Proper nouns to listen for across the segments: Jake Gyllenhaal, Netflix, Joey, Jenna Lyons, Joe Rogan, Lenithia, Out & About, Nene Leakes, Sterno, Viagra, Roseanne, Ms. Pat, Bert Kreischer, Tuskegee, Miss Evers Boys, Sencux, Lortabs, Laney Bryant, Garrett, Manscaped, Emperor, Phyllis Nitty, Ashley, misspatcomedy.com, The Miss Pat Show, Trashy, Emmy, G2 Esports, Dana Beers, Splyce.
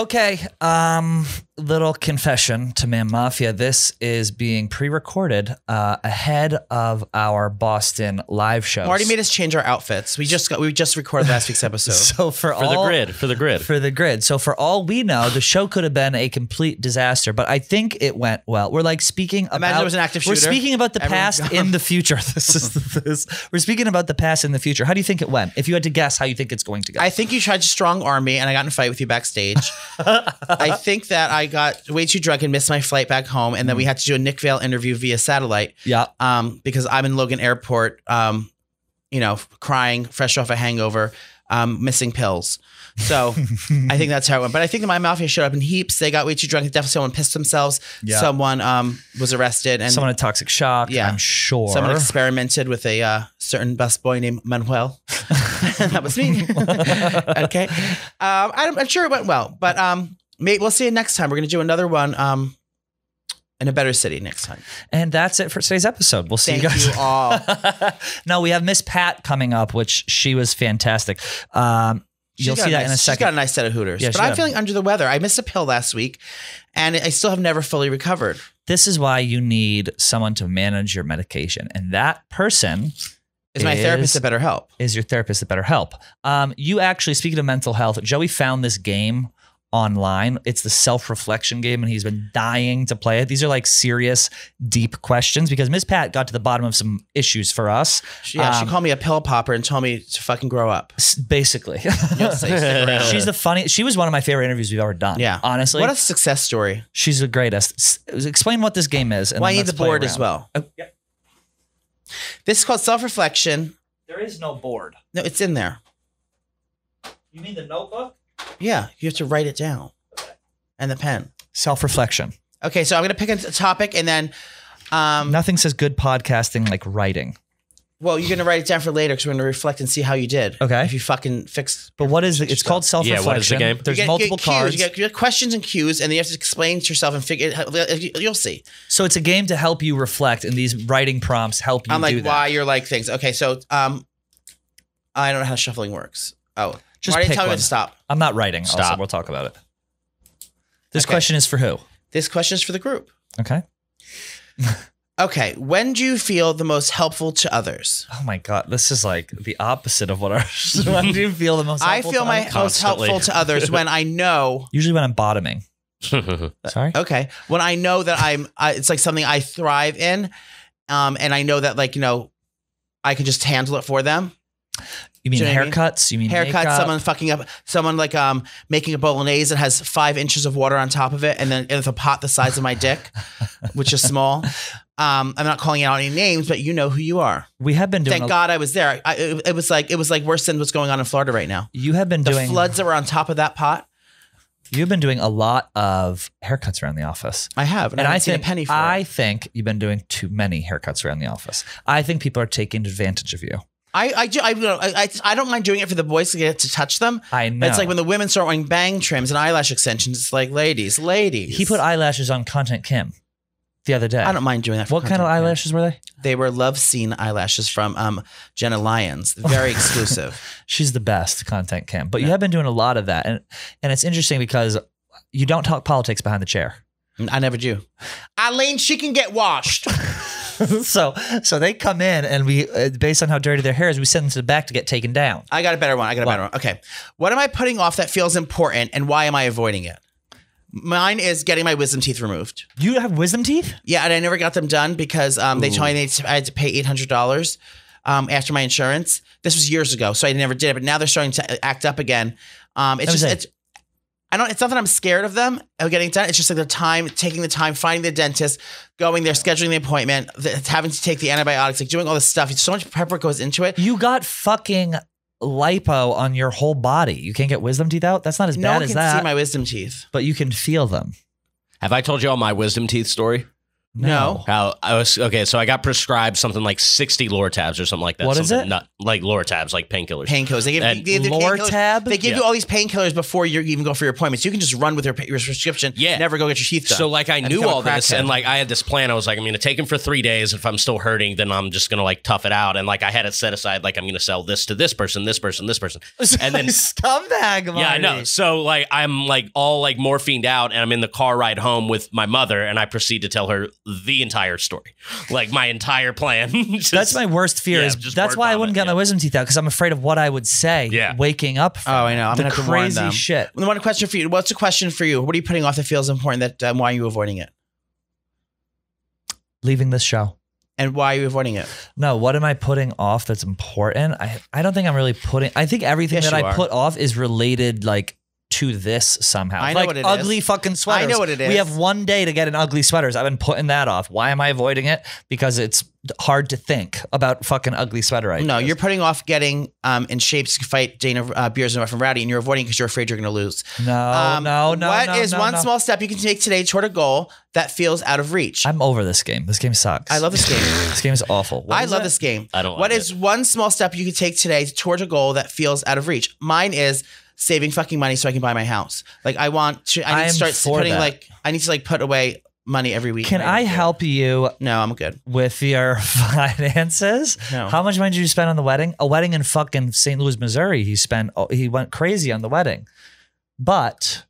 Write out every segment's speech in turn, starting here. Okay, little confession to Man Mafia. This is being pre-recorded ahead of our Boston live show. Marty made us change our outfits. We just recorded last week's episode. So for the grid. So for all we know, the show could have been a complete disaster, but I think it went well. We're like speaking about. Imagine it was an active shooter. We're speaking about the past in the future. We're speaking about the past in the future. How do you think it went? If you had to guess, how you think it's going to go? I think you tried to strong arm me, and I got in a fight with you backstage. I think that I got way too drunk and missed my flight back home. And then we had to do a Nick Vale interview via satellite. Yeah. Because I'm in Logan Airport, you know, crying, fresh off a hangover, missing pills. So I think that's how it went. But I think my mafia showed up in heaps. They got way too drunk. Definitely someone pissed themselves. Yeah. Someone was arrested. And someone had toxic shock. Yeah. I'm sure. Someone experimented with a certain busboy named Manuel. That was me. Okay. I'm sure it went well. But mate, we'll see you next time. We're going to do another one in a better city next time. And that's it for today's episode. We'll see you guys. Thank you all. No, we have Miss Pat coming up, which she was fantastic. You'll see that in a second. She's got a nice set of hooters. Yeah, but I'm feeling under the weather. I missed a pill last week, and I still have never fully recovered. This is why you need someone to manage your medication. And that person is my therapist at BetterHelp. Is your therapist at BetterHelp. You actually, speaking of mental health, Joey found this game online. It's the self-reflection game, and he's been dying to play it. These are like serious, deep questions because Ms. Pat got to the bottom of some issues for us. Yeah, she called me a pill popper and told me to fucking grow up. Basically. She's the funniest. She was one of my favorite interviews we've ever done. Yeah. Honestly. What a success story. She's the greatest. Explain what this game is. And well, I need the board as well. Yeah. This is called self-reflection. There is no board. No, it's in there. You mean the notebook? Yeah, you have to write it down. Okay. And the pen. Self-reflection. Okay, so I'm going to pick a topic and then... nothing says good podcasting like writing. Well, you're going to write it down for later because we're going to reflect and see how you did. Okay. If you fucking fixed... But what is it? It's called self-reflection. Yeah, what is the game? There's multiple cards. You get questions and cues, and then you have to explain to yourself and figure... You'll see. So it's a game to help you reflect, and these writing prompts help you do that. I'm like, why you're like things. Okay, so I don't know how shuffling works. Oh, just pick one. Stop. I'm not writing. Stop. Also, we'll talk about it. This question is for who? This question is for the group. Okay. Okay. When do you feel the most helpful to others? Oh my God. This is like the opposite of what our, when do you feel the most helpful to others? I feel most helpful to others when I know. Usually when I'm bottoming. Sorry. Okay. When I know that it's like something I thrive in. And I know that like, you know, I can just handle it for them. You mean haircuts? You mean haircuts? Makeup? Someone fucking up, someone like making a bolognese that has 5 inches of water on top of it, and then with a pot the size of my dick, which is small. I'm not calling out any names, but you know who you are. We have been doing. Thank God I was there. It was like worse than what's going on in Florida right now. You have been doing the floods that were on top of that pot. You've been doing a lot of haircuts around the office. I have. And I haven't seen a penny for it. I think you've been doing too many haircuts around the office. I think people are taking advantage of you. I don't mind doing it for the boys to get to touch them. I know. It's like when the women start wearing bang trims and eyelash extensions. It's like, ladies. He put eyelashes on Content Kim the other day. I don't mind doing that. For what kind of eyelashes were they? They were love scene eyelashes from Jenna Lyons. Very exclusive. She's the best, Content Kim. But you have been doing a lot of that, and it's interesting because you don't talk politics behind the chair. I never do. Eileen, she can get washed. So they come in and we, based on how dirty their hair is, we send them to the back to get taken down. I got a better one. Okay. What am I putting off that feels important, and why am I avoiding it? Mine is getting my wisdom teeth removed. You have wisdom teeth? Yeah. And I never got them done because they told me I had to pay $800 after my insurance. This was years ago. So I never did it, but now they're starting to act up again. It's not that I'm scared of them getting done. It's just like the time, taking the time, finding the dentist, going there, scheduling the appointment, having to take the antibiotics, like doing all this stuff. So much prep work goes into it. You got fucking lipo on your whole body. You can't get wisdom teeth out? That's not as bad as that. No one can see my wisdom teeth. But you can feel them. Have I told you all my wisdom teeth story? No. So I got prescribed something like 60 Lortabs or something like that. What is it? Not, like Lortabs, like painkillers. Painkillers. They give you all these painkillers before you even go for your appointments. You can just run with your prescription. Yeah. Never go get your teeth done. So like I knew all this and like I had this plan. I was like, I'm going to take them for 3 days. If I'm still hurting, then I'm just going to like tough it out. And like I had it set aside. Like I'm going to sell this to this person, this person, this person. And then scumbag. Yeah, I know. So like I'm like all like morphined out and I'm in the car ride home with my mother and I proceed to tell her the entire story, like my entire plan. That's my worst fear. That's why I wouldn't get my wisdom teeth out, because I'm afraid of what I would say. Yeah. Waking up. I know. I'm gonna have to warn them. Crazy shit. One question for you. What's a question for you? What are you putting off that feels important? That why are you avoiding it? Leaving this show. And why are you avoiding it? No, what am I putting off that's important? I don't think I'm really putting. I think everything I put off is related, like, to this somehow. I know what it is. Like ugly fucking sweaters. I know what it is. We have one day to get an ugly sweaters. I've been putting that off. Why am I avoiding it? Because it's hard to think about fucking ugly sweater ideas. No, you're putting off getting in shape to fight Dana Beers and Rough and Rowdy, and you're avoiding because you're afraid you're going to lose. What is one small step you can take today toward a goal that feels out of reach? I'm over this game. This game sucks. I love this game. This game is awful. I love this game. I don't like it. What is one small step you can take today toward a goal that feels out of reach? Mine is saving fucking money so I can buy my house. Like I want to, I need to start putting that. Like, I need to like put away money every week. Can I help you? No, I'm good. With your finances? No. How much money did you spend on the wedding? A wedding in fucking St. Louis, Missouri. He went crazy on the wedding, but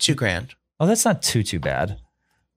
$2,000. Oh, that's not too bad.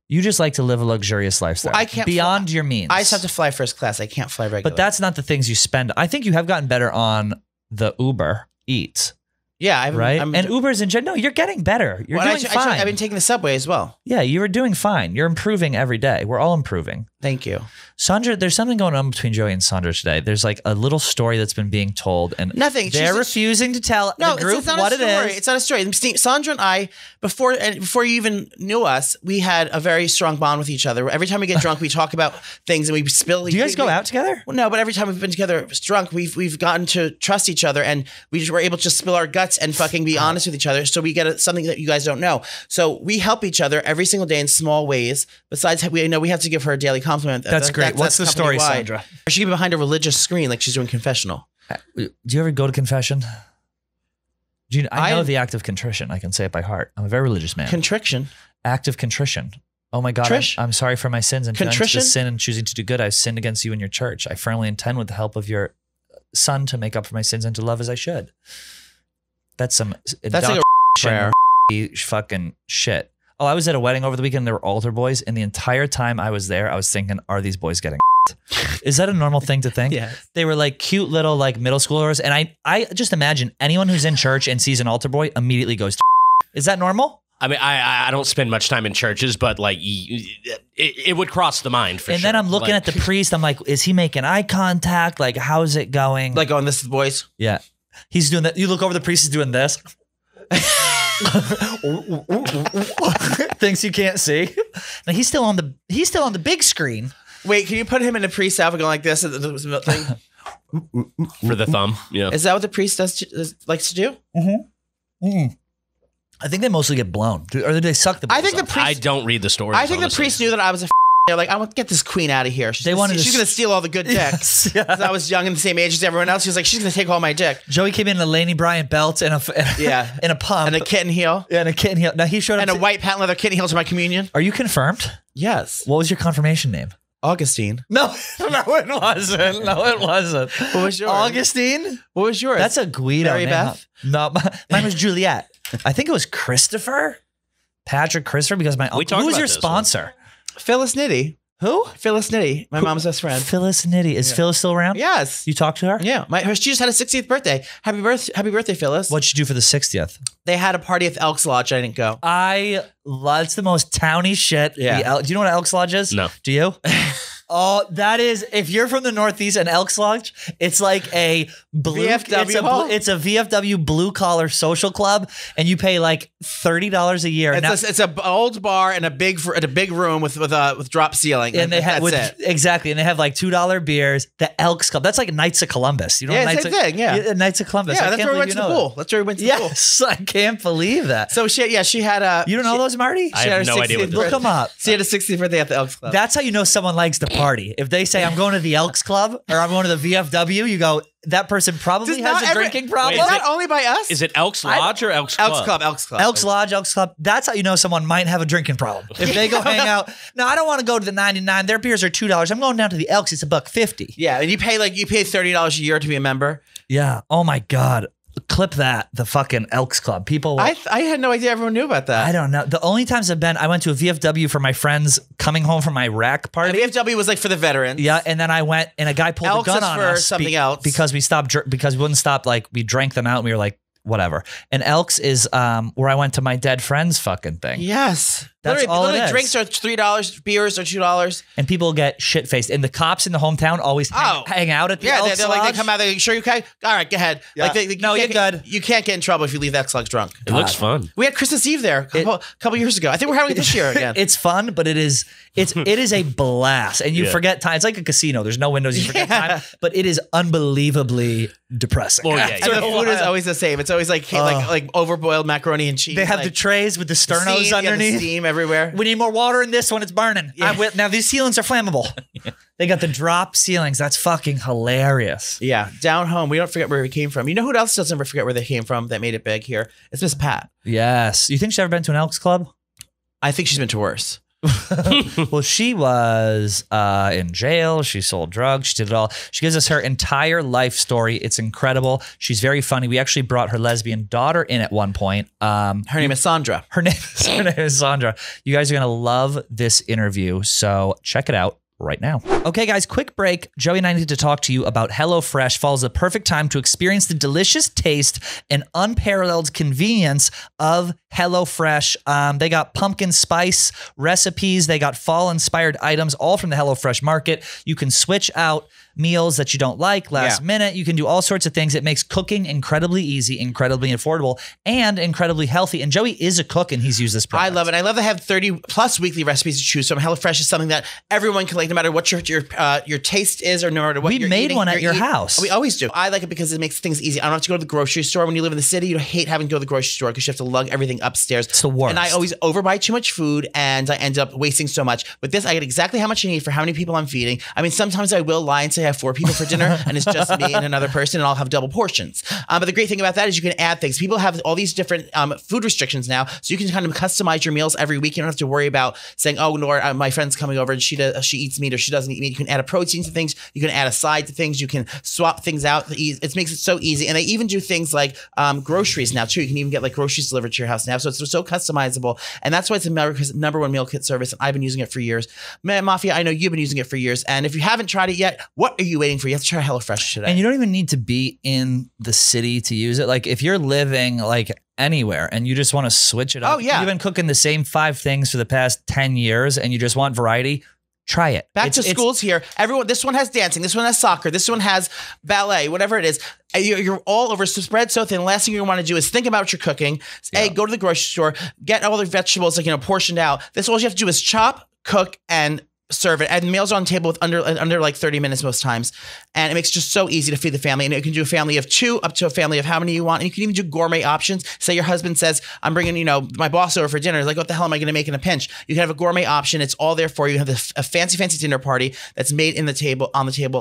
You just like to live a luxurious lifestyle. Well, I can't beyond your means. I just have to fly first class. I can't fly regular. But that's not the things you spend. I think you have gotten better on the Uber Eats. Yeah, and Uber's in general. No, you're getting better. You're doing fine. I've been taking the subway as well. Yeah, you were doing fine. You're improving every day. We're all improving. Thank you. Sandra, there's something going on between Joey and Sandra today. There's like a little story that's been being told and nothing. They're refusing to tell the group what it is. It's not a story. Sandra and I, before you even knew us, we had a very strong bond with each other. Every time we get drunk, we talk about things and we spill. Do you guys go out together? Well, no, but every time we've been together drunk, we've gotten to trust each other and we were able to spill our guts and fucking be honest with each other. So we get something that you guys don't know. So we help each other every single day in small ways. Besides, we know we have to give her a daily compliment. That's great. What's the story, Sandra? She can be behind a religious screen like she's doing confessional. Do you ever go to confession? I know the act of contrition. I can say it by heart. I'm a very religious man. Contrition. Act of contrition. Oh my God, I'm sorry for my sins and contrition. Sin and choosing to do good. I've sinned against you and your church. I firmly intend with the help of your son to make up for my sins and to love as I should. That's some fucking shit. Oh, I was at a wedding over the weekend. There were altar boys. And the entire time I was there, I was thinking, are these boys getting Is that a normal thing to think? Yeah. They were like cute little like middle schoolers. And I just imagine anyone who's in church and sees an altar boy immediately goes to Is that normal? I mean, I don't spend much time in churches, but like it would cross the mind for sure. And then I'm looking at the priest. I'm like, is he making eye contact? Like, how's it going? Like this is the boys? Yeah. He's doing that. You look over, the priest is doing this. Things you can't see. Now he's still on the big screen. Wait, can you put him in a priest outfit going like this? For the thumb. Yeah. Is that what the priest likes to do? Mm-hmm. Mm. I think they mostly get blown. Or they suck the I don't read the story. I think honestly. The priest knew that I was a They're like, I want to get this queen out of here. She's going to steal all the good dicks. Yes, yeah. I was young and the same age as everyone else. She was like, she's going to take all my dick. Joey came in a Laney Bryant belt and a pump. And a kitten heel. Yeah, and a kitten heel. Now he showed up. And a white patent leather kitten heel to my communion. Are you confirmed? Yes. What was your confirmation name? Augustine. No, no, it wasn't. What was yours? Augustine? What was yours? That's a Guido Mary name. Beth? No, mine was Juliet. I think it was Christopher. Patrick Christopher, because my uncle. Who was your sponsor? One? Phyllis Nitty. Who? Phyllis Nitty, my mom's best friend. Phyllis Nitty. Is Phyllis still around? Yes. You talked to her? Yeah. She just had a 60th birthday. Happy birthday, Phyllis. What'd you do for the 60th? They had a party at the Elks Lodge. I didn't go. It's the most towny shit. Yeah. Do you know what Elks Lodge is? No. Do you? Oh, that is, if you're from the Northeast and Elks Lodge, it's like a blue, it's a VFW blue collar social club, and you pay like $30 a year. It's an old bar and a big room with drop ceiling, and they have exactly, and they have like $2 beers. The Elks Club, that's like Knights of Columbus, you know? Yeah, same thing. Yeah, Knights of Columbus. Yeah, that's where we went to the pool. That's where we went to the pool. Yes, I can't believe that. So she, yeah, she had a. You don't know those, Marty? I have no idea. Look them up. She had a 60th birthday at the Elks Club. That's how you know someone likes the party. If they say I'm going to the Elks Club or I'm going to the VFW, you go, that person probably has a drinking problem. Wait, not only by us. Is it Elks Lodge or Elks Club? Elks Club, Elks Club. Elks Lodge, Elks Club. That's how you know someone might have a drinking problem. If they go hang out. No, I don't want to go to the 99. Their beers are $2. I'm going down to the Elks. It's $1.50. Yeah, and you pay like $30 a year to be a member. Yeah. Oh my God. Clip that, the fucking Elks Club. People, I had no idea everyone knew about that. I don't know. The only times I've been, I went to a VFW for my friends coming home from Iraq party. And VFW was like for the veterans. Yeah, and then I went and a guy pulled a gun on us. Elks is for something else. Because we stopped, because we wouldn't stop, like we drank them out and we were like, whatever. And Elks is where I went to my dead friend's fucking thing. Yes. That's literally, all literally it is. Drinks are $3, beers are $2. And people get shit-faced. And the cops in the hometown always hang out at the Elks Lodge. Like, they come out, they're like, sure, you okay? All right, go ahead. Yeah. Like, no, you're good. You can't get in trouble if you leave the Elks Lodge drunk. It looks fun. We had Christmas Eve there a couple years ago. I think we're having it this year again. It's fun, but it is a blast. And you forget time. It's like a casino. There's no windows. You forget time. But it is unbelievably depressing. Well, yeah, the food is always the same. It's always like overboiled macaroni and cheese. They have like the trays with the sternos underneath. The steam everywhere. We need more water in this when it's burning. Yeah. Now these ceilings are flammable. They got the drop ceilings. That's fucking hilarious. Yeah, down home, we don't forget where we came from. You know who else doesn't ever forget where they came from? That made it big here. It's Miss Pat. Yes. You think she's ever been to an Elks Club? I think she's been to worse. Well, she was in jail. She sold drugs. She did it all. She gives us her entire life story. It's incredible. She's very funny. We actually brought her lesbian daughter in at one point. Her name is Sandra. Her name is Sandra. You guys are going to love this interview. So check it out right now. Okay, guys, quick break. Joey and I need to talk to you about HelloFresh. Falls the perfect time to experience the delicious taste and unparalleled convenience of HelloFresh. They got pumpkin spice recipes. They got fall-inspired items, all from the HelloFresh market. You can switch out meals that you don't like last minute. You can do all sorts of things. It makes cooking incredibly easy, incredibly affordable, and incredibly healthy. And Joey is a cook, and he's used this product. I love it. I love they have 30+ weekly recipes to choose from. HelloFresh is something that everyone can like, no matter what your taste is, or no matter what you're eating. We made one at your house. We always do. I like it because it makes things easy. I don't have to go to the grocery store. When you live in the city, you hate having to go to the grocery store because you have to lug everything upstairs. It's the worst. And I always overbuy too much food, and I end up wasting so much. With this, I get exactly how much I need for how many people I'm feeding. I mean, sometimes I will lie and say I have 4 people for dinner, and it's just me and another person, and I'll have double portions. But the great thing about that is you can add things. People have all these different food restrictions now, so you can kind of customize your meals every week. You don't have to worry about saying, oh, Nora, my friend's coming over, and she eats meat or she doesn't eat meat. You can add a protein to things. You can add a side to things. You can swap things out. It makes it so easy. And they even do things like groceries now, too. You can even get like groceries delivered to your house now. So it's so customizable. And that's why it's America's #1 meal kit service. And I've been using it for years. Man, Mafia, I know you've been using it for years. And if you haven't tried it yet, what are you waiting for? You have to try HelloFresh today. And you don't even need to be in the city to use it. Like if you're living like anywhere and you just want to switch it up. Oh, yeah. You've been cooking the same 5 things for the past 10 years and you just want variety. Try it. Back to school's here. Everyone, this one has dancing. This one has soccer. This one has ballet, whatever it is. You're all over spread so thin. The last thing you want to do is think about what you're cooking. Yeah. Go to the grocery store, get all the vegetables, like, you know, portioned out. This, all you have to do is chop, cook, and serve it. And meals on the table with under like 30 minutes most times. And it makes it just so easy to feed the family. And you can do a family of 2 up to a family of how many you want. And you can even do gourmet options. Say your husband says, I'm bringing, you know, my boss over for dinner. Like, what the hell am I going to make in a pinch? You can have a gourmet option. It's all there for you. You have a fancy, fancy dinner party that's made on the table,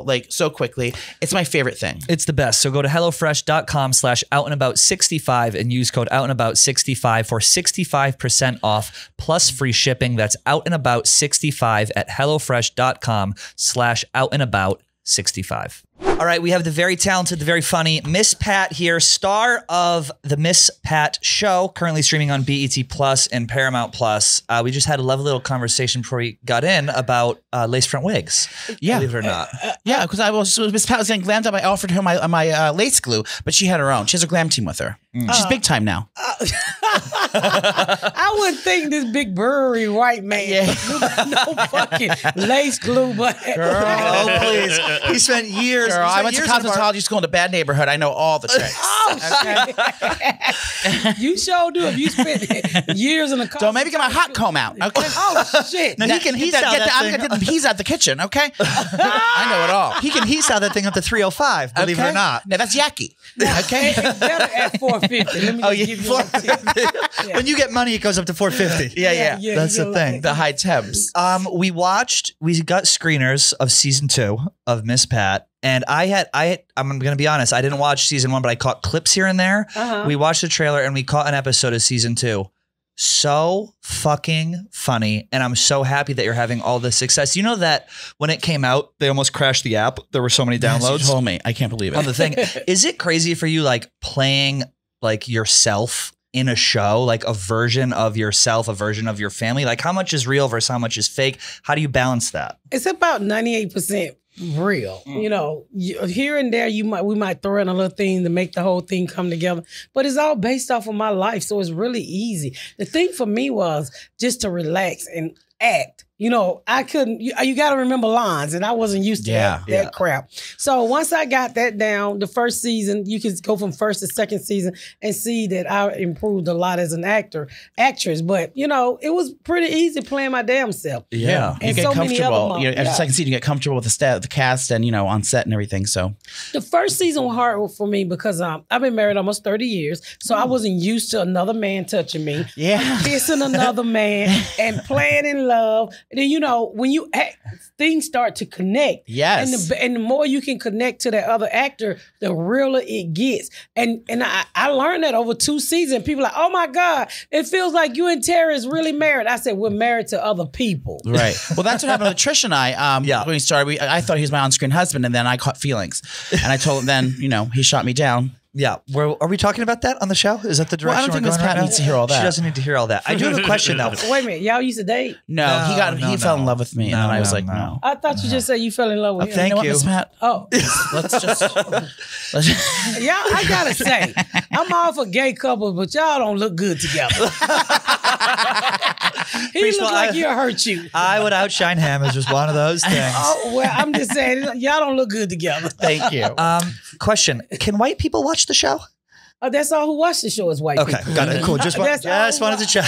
like so quickly. It's my favorite thing. It's the best. So go to hellofresh.com/outandabout65 and use code outandabout65 for 65% off plus free shipping. That's outandabout65 at hellofresh.com/outandabout65. All right, we have the very talented, the very funny Miss Pat here, star of The Miss Pat Show, currently streaming on BET Plus and Paramount Plus. We just had a lovely little conversation before we got in about lace front wigs, believe it or not. Yeah, because Miss Pat was getting glammed up. I offered her my lace glue, but she had her own. She has a glam team with her. She's big time now. I would think this big burly white man. Yeah. No fucking lace glue, but girl, oh, please. He spent years. Girl, I went to cosmetology school in a bad neighborhood. I know all the tricks. Oh, okay. You sure do. If you spent years in a cosmetology, maybe get my hot comb out. Okay. Oh shit. No, he's out the kitchen. Okay. I know it all. He can he's out that thing up to 305. Believe it or not. Now that's yucky. Okay. It's better at 450. Let me give you when you get money, it goes up to 450. Yeah. That's the thing. The high temps. We got screeners of season 2 of Miss Pat. And I'm going to be honest, I didn't watch season 1, but I caught clips here and there. We watched the trailer and we caught an episode of season 2. So fucking funny. And I'm so happy that you're having all this success. You know that when it came out, they almost crashed the app. There were so many downloads. Yes, you told me. I can't believe it. On the thing. Is it crazy for you, like, playing like yourself in a show, like a version of yourself, a version of your family? Like, how much is real versus how much is fake? How do you balance that? It's about 98% real. You know, here and there, we might throw in a little thing to make the whole thing come together, but it's all based off of my life. So it's really easy. The thing for me was just to relax and act. You know, I couldn't, you got to remember lines, and I wasn't used to that crap. So once I got that down, the first season, you could go from first to second season and see that I improved a lot as an actress. But, you know, it was pretty easy playing my damn self. Yeah. And you get comfortable. You know, after the second season, you get comfortable with the cast and, you know, on set and everything. So the first season was hard for me because I've been married almost 30 years. So I wasn't used to another man touching me. Yeah. Kissing another man and playing in love. Then, you know, when you act, things start to connect. Yes. And the more you can connect to that other actor, the realer it gets. And I learned that over 2 seasons. People are like, oh my God, it feels like you and Terry is really married. I said, we're married to other people. Right. Well, that's what happened with Trish and I. When we started, I thought he was my on-screen husband, and then I caught feelings. And I told him then, you know, he shot me down. Yeah. Are we talking about that on the show? Is that the direction we're going? Well, I don't think Ms. Pat needs to hear all that. She doesn't need to hear all that. I do have a question, though. Wait a minute. Y'all used to date? No. He fell in love with me, and then I was like, no. I thought you just said you fell in love with him. Thank you. Ms. Pat? Oh. Let's just. Y'all, I got to say, I'm all for gay couples, but y'all don't look good together. He looks like he'll hurt you. I would outshine him. It's just one of those things. Oh, well, I'm just saying, y'all don't look good together. Thank you. Question. Can white people watch the show? Oh, that's all who watch the show is white people. Okay, got it. Cool. Just wanted to check.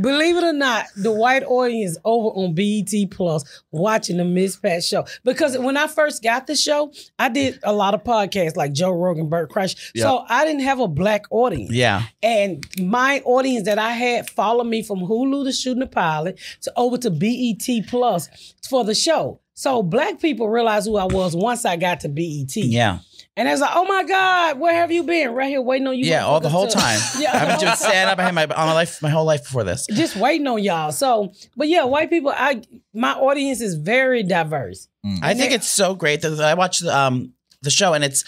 Believe it or not, the white audience over on BET Plus watching the Miss Pat show. Because when I first got the show, I did a lot of podcasts like Joe Rogan, Bert Kreischer. Yeah. So I didn't have a black audience. Yeah. And my audience that I had followed me from Hulu to shooting the pilot to over to BET Plus for the show. So black people realized who I was once I got to BET. Yeah. And I was like, oh my God, where have you been? Right here waiting on you. Yeah, all the whole time. Yeah, I've been doing stand-up. I had my whole life before this. Just waiting on y'all. So, but yeah, white people, my audience is very diverse. I think it's so great that I watch the show, and it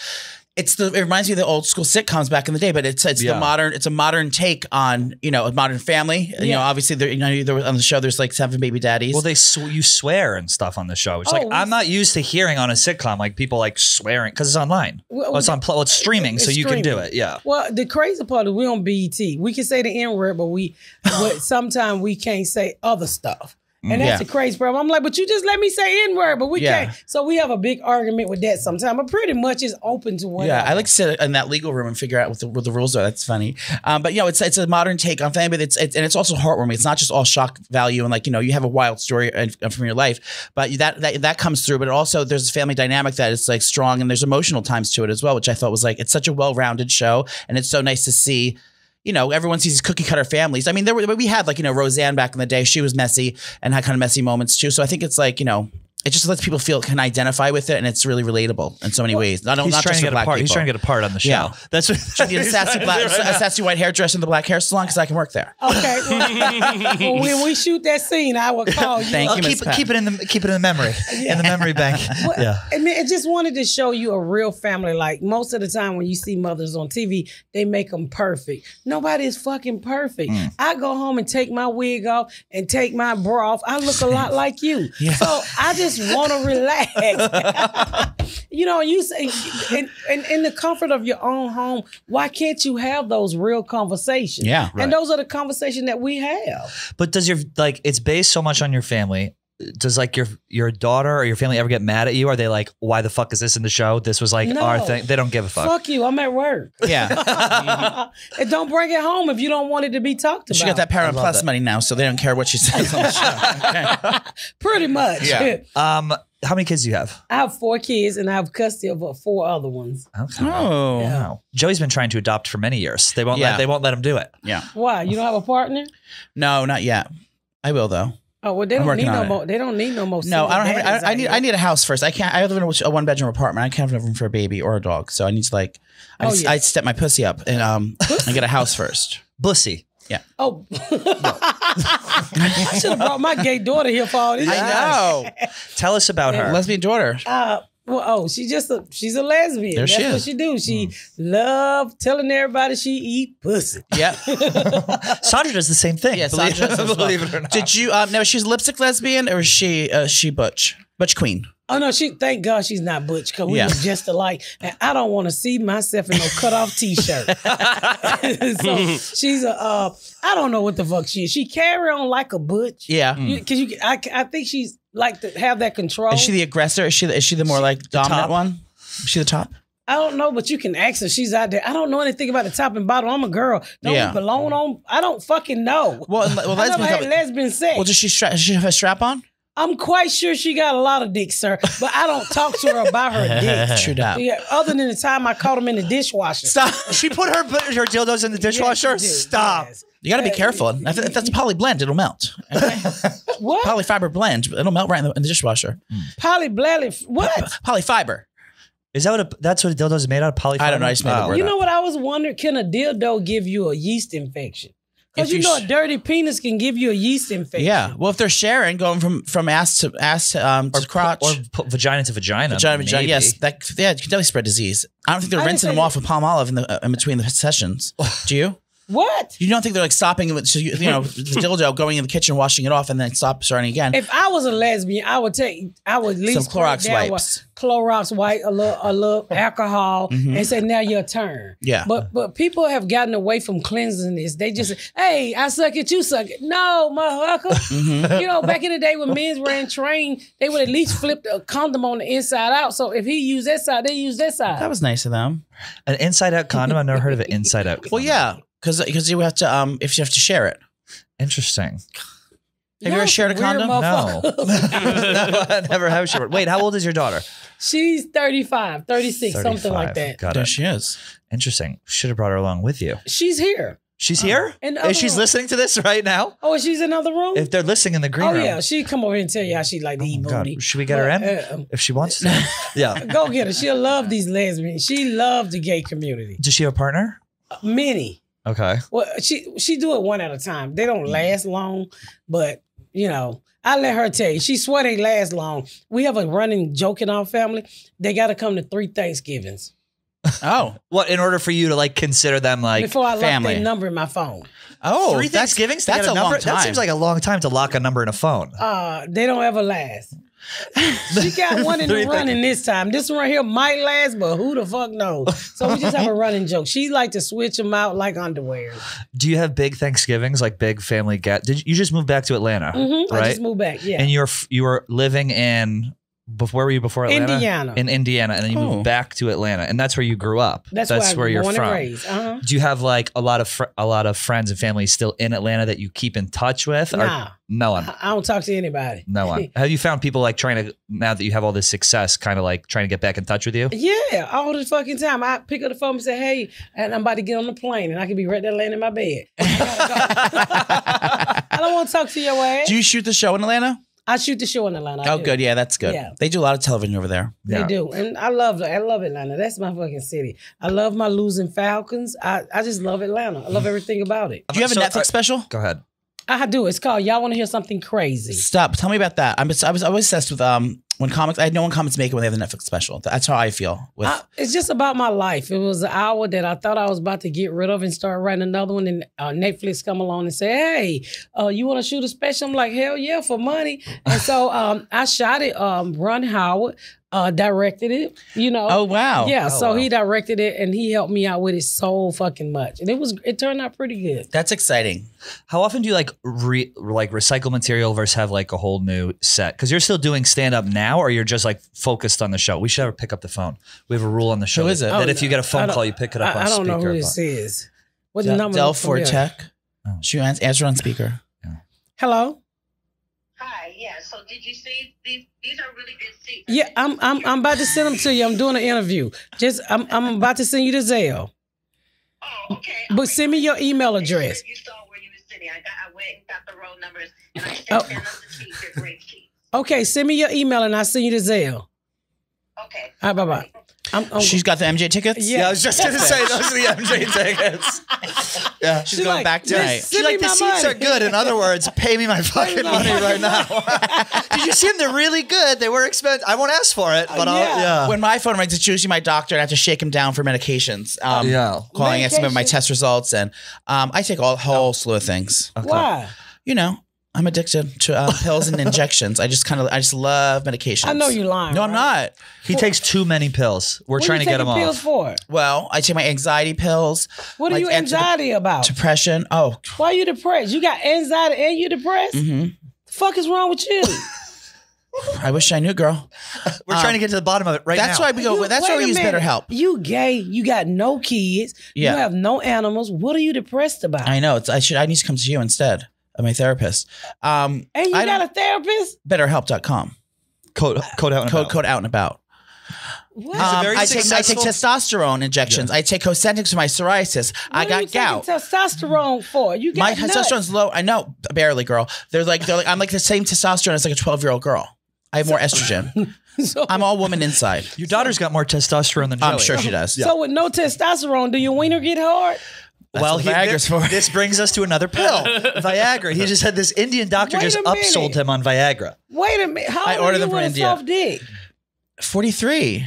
reminds me of the old school sitcoms back in the day, but it's a modern take on, you know, a modern family. Yeah. You know, obviously there, you know, on the show there's like 7 baby daddies. Well, you swear and stuff on the show. It's I'm not used to hearing on a sitcom like people like swearing because it's online. It's streaming, so you can do it. Yeah. Well, the crazy part is we're on BET. We can say the N-word, but sometimes we can't say other stuff. And that's a crazy problem. I'm like, but you just let me say N-word, but we can't. So we have a big argument with that sometimes. But pretty much it's open to one. Yeah, I like to sit in that legal room and figure out what the rules are. That's funny. But you know, it's a modern take on family, but it's also heartwarming. It's not just all shock value and like, you know, you have a wild story from your life, but that comes through. But also there's a family dynamic that is like strong, and there's emotional times to it as well, which I thought was like, it's such a well-rounded show, and it's so nice to see. You know, everyone sees cookie cutter families. I mean, we had like, you know, Roseanne back in the day. She was messy and had kind of messy moments too. So I think it's like, you know, it just lets people can identify with it, and it's really relatable in so many ways. Not just for black people. He's trying to get a part on the show. Yeah. That's what a sassy white hairdresser in the black hair salon, because I can work there. Okay. Well, when we shoot that scene, I will call you. Thank you, Ms. Pat. Keep it in the memory, in the memory bank. Well, yeah. And it just wanted to show you a real family. Like most of the time when you see mothers on TV, they make them perfect. Nobody is fucking perfect. I go home and take my wig off and take my bra off. I look a lot like you. Yeah. So I just want to relax. You know, you say, and in the comfort of your own home, why can't you have those real conversations? Yeah, right. And those are the conversations that we have. But does your, like, it's based so much on your family. Does like your daughter or your family ever get mad at you? Are they like, why the fuck is this in the show? This was like our thing. They don't give a fuck. Fuck you. I'm at work. Yeah. And don't bring it home if you don't want it to be talked about. She got that Paramount Plus money now, so they don't care what she says on the show. Okay. Pretty much. Yeah. How many kids do you have? I have 4 kids, and I have custody of 4 other ones. Okay. Oh, yeah. Wow. Joey's been trying to adopt for many years. They won't. Yeah. They won't let him do it. Yeah. Why? You don't have a partner? No, not yet. I will though. Oh well, they don't need no more. They don't need no more. No, I don't have. I need a house first. I can't. I live in a 1-bedroom apartment. I can't have enough room for a baby or a dog. So I need to like. I step my pussy up and I get a house first. Bussy. Yeah. Oh, I should have brought my gay daughter here for all this. I know. Tell us about her lesbian daughter. She's a lesbian. There she is. That's what she do. She love telling everybody she eat pussy. Yep. Sandra does the same thing. Yeah, Sandra does well. Believe it or not. Did you? No, she's lipstick lesbian, or is she butch queen? Oh no, she. Thank God she's not butch, because we was just alike. And I don't want to see myself in no cut off t-shirt. So she's a. I don't know what the fuck she is. She carry on like a butch. Yeah. Because I think she's. Like to have that control. Is she the aggressor? Is she the more like dominant one? Is she the top? I don't know, but you can ask her. She's out there. I don't know anything about the top and bottom. I'm a girl. Don't be blown on. I don't fucking know. Well, I never had lesbian sex. Well, does she have a strap on? I'm quite sure she got a lot of dick, sir. But I don't talk to her about her dick. True that. Yeah, other than the time I caught him in the dishwasher. Stop. She put her dildos in the dishwasher? Yes, she did. Stop. Yes. You got to be careful. If that's a poly blend, it'll melt. Okay? What? Polyfiber blend. It'll melt right in the dishwasher. Polyblend. What? Polyfiber. Is that what that's what a dildo is made out of? Polyfiber? I don't know. I just made it word up. You know what I was wondering? Can a dildo give you a yeast infection? Because you know a dirty penis can give you a yeast infection. Yeah. Well, if they're sharing, going from ass to crotch. Or vagina to vagina. Vagina to vagina. Yes. It can definitely spread disease. I don't think they're rinsing them off with palm olive in between the sessions. Do you? What? You don't think they're like stopping with, you know, the dildo going in the kitchen, washing it off, and then starting again? If I was a lesbian, I would at least some Clorox wipes, a little alcohol, and say, "Now your turn." Yeah. But people have gotten away from cleansing this. They just, "Hey, I suck it, you suck it." No, motherfucker. You know, back in the day when men ran train, they would at least flip a condom on the inside out. So if he used that side, they used that side. That was nice of them. An inside out condom. I've never heard of an inside out condom. Well, yeah. Because you have to if you have to share it. Interesting. Have you ever shared a condom? No, I never have shared. Wait, how old is your daughter? She's 35, 36, something like that. Got it. There she is. Interesting. Should have brought her along with you. She's here. She's here? And she's listening to this right now? Oh, she's in another room? If they're listening in the green room. Oh, yeah. She'd come over here and tell you how she like to eat booty. Should we get her in? If she wants to. Yeah. Go get her. She'll love these lesbians. She loves the gay community. Does she have a partner? Many. Okay. Well, she do it one at a time. They don't last long, but you know, I let her tell you. She swear they last long. We have a running joke in our family. They got to come to 3 Thanksgivings. Oh, well, in order for you to like consider them like before I lock their number in my phone. Oh, 3 Thanksgivings. That's a long time. That seems like a long time to lock a number in a phone. They don't ever last. She got one in the running this time. This one right here might last, but who the fuck knows? So we just have a running joke. She like to switch them out like underwear. Do you have big Thanksgivings, like big family get? Did you just move back to Atlanta? Right? I just moved back. Yeah. And you were living in. Where were you before Atlanta? Indiana. In Indiana, and then you moved back to Atlanta, and that's where you grew up. That's where you're born from. And raised. Do you have like a lot of friends and family still in Atlanta that you keep in touch with? Nah, no one. I don't talk to anybody. No one. Have you found people like trying to now that you have all this success, kind of like trying to get back in touch with you? Yeah, all the fucking time. I pick up the phone and say, "Hey, and I'm about to get on the plane, and I can be right there laying in my bed." I don't want to talk to your ass. Do you shoot the show in Atlanta? I shoot the show in Atlanta. Oh, good. Yeah, that's good. Yeah. They do a lot of television over there. Yeah. They do. And I love Atlanta. That's my fucking city. I love my losing Falcons. I just love Atlanta. I love everything about it. Do you have a Netflix special? Go ahead. I do. It's called Y'all Want to Hear Something Crazy. Stop. Tell me about that. I was always obsessed with when comics. I know when comics make it when they have the Netflix special. That's how I feel. It's just about my life. It was an hour that I thought I was about to get rid of and start writing another one. And Netflix come along and say, "Hey, you want to shoot a special?" I'm like, "Hell yeah, for money!" And so I shot it. Ron Howard. directed it, you know. Oh, wow. Yeah, oh, so wow. He directed it and he helped me out with it so fucking much. And it turned out pretty good. That's exciting. How often do you recycle material versus have like a whole new set? Because you're still doing stand up now, or you're just like focused on the show? We should ever pick up the phone. We have a rule on the show. Who is it? That if you get a phone call, you pick it up on speaker. I don't know who this is. What's the number? Del Fortech. Oh. She answer on speaker. Yeah. Hello. Hi, yeah. So did you see these are really good seats? Yeah, I'm about to send them to you. I'm doing an interview. Just I'm about to send you to Zelle. Oh, okay. But send me your email address. You saw where you were sitting. I went and got the roll numbers and I sent them the seats. They're great seats. Okay, send me your email and I'll send you to Zelle. Okay. All right, bye bye. She's got the MJ tickets? Yeah, I was just going to say those are the MJ tickets. Yeah, she's going back tonight. She's like, the seats are good. In other words, pay me my fucking money right now. Did you see them? They're really good. They were expensive. I won't ask for it. But yeah. When my phone rings, it's usually my doctor, and I have to shake him down for medications. Calling in some of my test results. And I take a whole slew of things. Okay. Why? You know. I'm addicted to pills and injections. I just love medications. I know you're lying. No, I'm not. He takes too many pills. We're trying to get him off. What are you taking pills for? Well, I take my anxiety pills. What are you anxiety about? Depression. Oh. Why are you depressed? You got anxiety and you're depressed? Mm-hmm. The fuck is wrong with you? I wish I knew, girl. We're trying to get to the bottom of it right now. That's why we use BetterHelp. You gay. You got no kids. Yeah. You have no animals. What are you depressed about? I know. I need to come to you instead. I'm a therapist. And you got a therapist? BetterHelp.com. Code out and about. What? I take testosterone injections. Yeah. I take Cosentix for my psoriasis. I got gout. What are you taking testosterone for? You got my testosterone's low. I know, barely, girl. They're like I'm like the same testosterone as like a 12-year-old girl. I have more estrogen. I'm all woman inside. Your daughter's got more testosterone than Joey. I'm sure she does. Yeah. So with no testosterone, do your wiener get hard? That's this brings us to another pill, Viagra. He just had this Indian doctor just upsold him on Viagra. Wait a minute. How old are you with a soft dick? 43.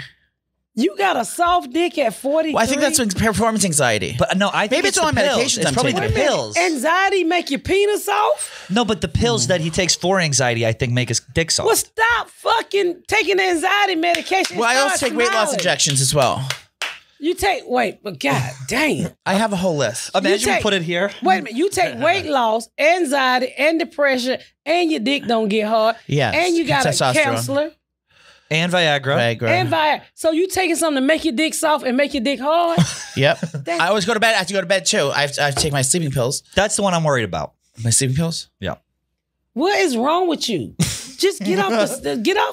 You got a soft dick at 43? Well, I think that's performance anxiety. But no, I think maybe it's all medications. It's probably the pills. Anxiety make your penis soft? No, but the pills that he takes for anxiety, I think, make his dick soft. Well, stop fucking taking anxiety medication. Well, I also take weight loss injections as well. You take, wait, but God damn. I have a whole list. Imagine we put it here. Wait a minute. You take weight loss, anxiety, and depression, and your dick don't get hard. Yes. And you got a counselor. And Viagra. And Viagra. So you taking something to make your dick soft and make your dick hard? Yep. I always go to bed. I have to go to bed too. I have to take my sleeping pills. That's the one I'm worried about. My sleeping pills? Yeah. What is wrong with you? Just get off